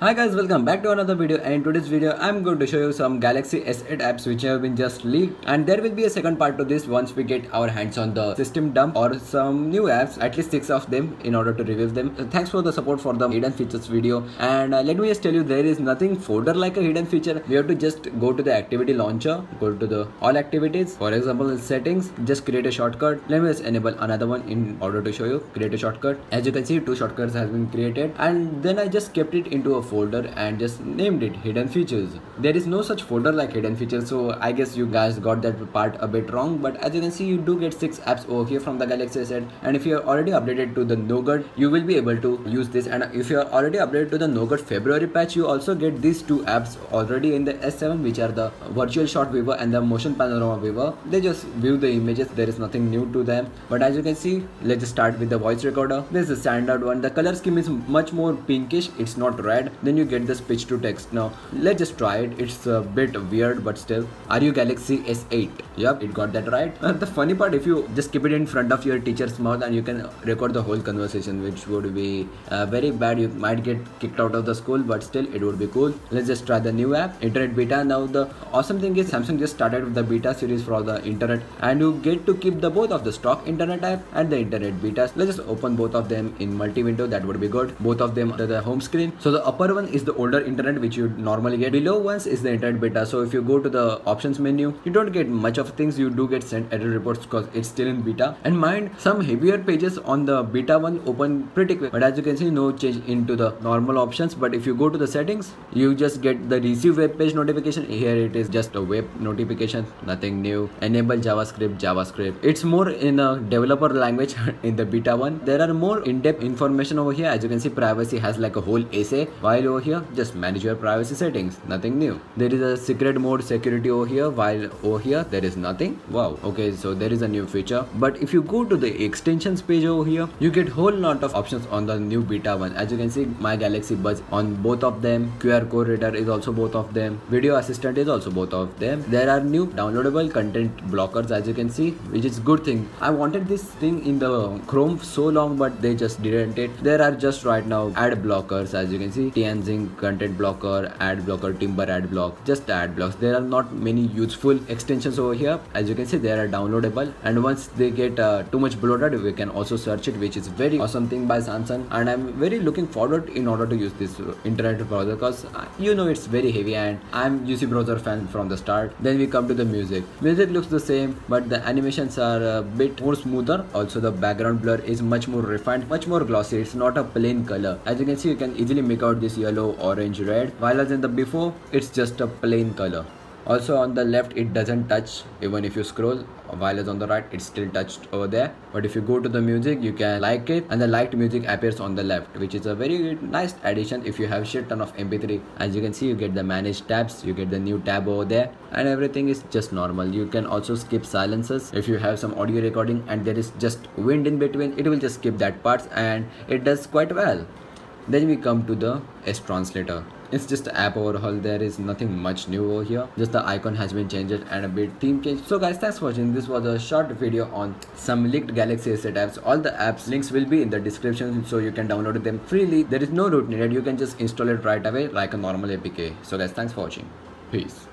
Hi guys, welcome back to another video, and in today's video I'm going to show you some Galaxy S8 apps which have been just leaked, and there will be a second part to this once we get our hands on the system dump or some new apps, at least 6 of them, in order to review them. So thanks for the support for the hidden features video, and let me just tell you, there is nothing folder like a hidden feature. You have to just go to the activity launcher, go to the all activities, for example in settings, just create a shortcut. Let me just enable another one in order to show you, create a shortcut. As you can see, 2 shortcuts has been created, and then I just kept it into a folder and just named it hidden features. There is no such folder like hidden features, so I guess you guys got that part a bit wrong. But as you can see, you do get 6 apps over here from the Galaxy S8, and if you are already updated to the Nougat, you will be able to use this. And if you are already updated to the Nougat February patch, you also get these 2 apps already in the S7, which are the virtual shot viewer and the motion panorama viewer. They just view the images, there is nothing new to them. But as you can see, let's start with the voice recorder. This is the standard one. The color scheme is much more pinkish, it's not red. Then you get the speech to text. Now let's just try it. It's a bit weird, but still. Are you Galaxy S8? Yep, it got that right. The funny part, if you just keep it in front of your teacher's mouth and you can record the whole conversation, which would be very bad. You might get kicked out of the school, but still it would be cool. Let's just try the new app, Internet Beta. Now the awesome thing is Samsung just started with the beta series for the internet, and you get to keep the both of the stock internet app and the internet betas. Let's just open both of them in multi-window. That would be good. Both of them are the home screen. So the upper one is the older internet which you normally get. Below ones is the internet beta. So if you go to the options menu, you don't get much of things. You do get sent error reports because it's still in beta. And mind, some heavier pages on the beta one open pretty quick. But as you can see, no change into the normal options. But if you go to the settings, you just get the receive web page notification. Here it is just a web notification, nothing new. Enable JavaScript. It's more in a developer language in the beta one. There are more in-depth information over here. As you can see, privacy has like a whole essay. While over here, just manage your privacy settings, nothing new. There is a secret mode security over here, while over here there is nothing. Wow, okay, so there is a new feature. But if you go to the extensions page over here, you get whole lot of options on the new beta one. As you can see, My Galaxy Buds on both of them, QR code reader is also both of them, video assistant is also both of them. There are new downloadable content blockers, as you can see, which is good thing. I wanted this thing in the Chrome so long, but they just didn't it. There are just right now ad blockers, as you can see, Tianjin content blocker, ad blocker, Timber ad block, just ad blocks. There are not many useful extensions over here. As you can see, they are downloadable, and once they get too much bloated, we can also search it, which is very awesome thing by Samsung. And I'm very looking forward in order to use this internet browser, because you know it's very heavy, and I'm UC browser fan from the start. Then we come to the music. Music looks the same, but the animations are a bit more smoother. Also the background blur is much more refined, much more glossy. It's not a plain color. As you can see, you can easily make out this yellow, orange, red, while as in the before it's just a plain color. Also on the left it doesn't touch, even if you scroll, while it's on the right it's still touched over there. But if you go to the music, you can like it, and the liked music appears on the left, which is a very nice addition if you have shit ton of mp3. As you can see, you get the manage tabs, you get the new tab over there, and everything is just normal. You can also skip silences if you have some audio recording and there is just wind in between, it will just skip that part, and it does quite well. Then we come to the S Translator. It's just an app overhaul. There is nothing much new over here. Just the icon has been changed and a bit theme change. So guys, thanks for watching. This was a short video on some leaked Galaxy S8 apps. All the apps links will be in the description, so you can download them freely. There is no root needed. You can just install it right away like a normal APK. So guys, thanks for watching. Peace.